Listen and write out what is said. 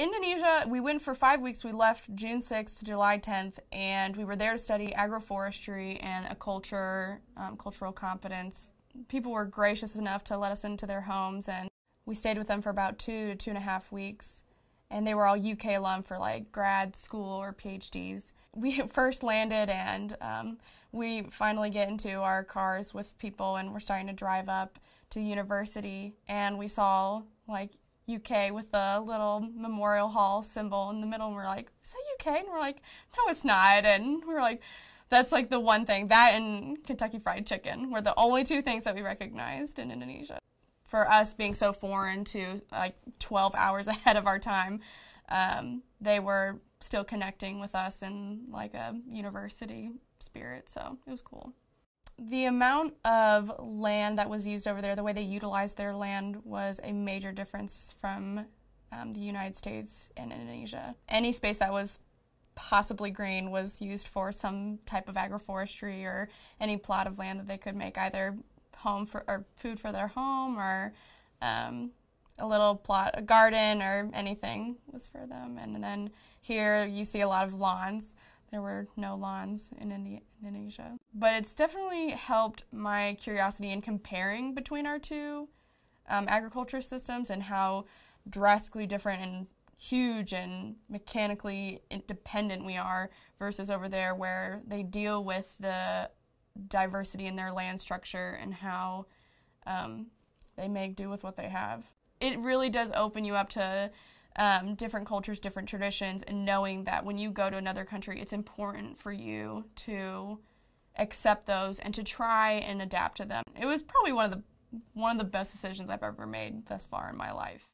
Indonesia, we went for 5 weeks. We left June 6th to July 10th, and we were there to study agroforestry and a culture, cultural competence. People were gracious enough to let us into their homes, and we stayed with them for about 2 to 2.5 weeks. And they were all UK alum for like grad school or PhDs. We first landed, and we finally get into our cars with people, and we're starting to drive up to the university, and we saw like UK with the little memorial hall symbol in the middle, and we're like, is that UK? And we're like, no, it's not. And we were like, that's like the one thing. That and Kentucky Fried Chicken were the only two things that we recognized in Indonesia. For us being so foreign to like 12 hours ahead of our time, they were still connecting with us in like a university spirit, so it was cool. The amount of land that was used over there, the way they utilized their land, was a major difference from the United States and Indonesia. Any space that was possibly green was used for some type of agroforestry, or any plot of land that they could make either home for, or food for their home, or a little plot, a garden, or anything was for them. And then here you see a lot of lawns. There were no lawns in Indonesia. But it's definitely helped my curiosity in comparing between our two agriculture systems and how drastically different and huge and mechanically independent we are versus over there, where they deal with the diversity in their land structure and how they make do with what they have. It really does open you up to different cultures, different traditions, and knowing that when you go to another country, it's important for you to accept those and to try and adapt to them. It was probably one of the best decisions I've ever made thus far in my life.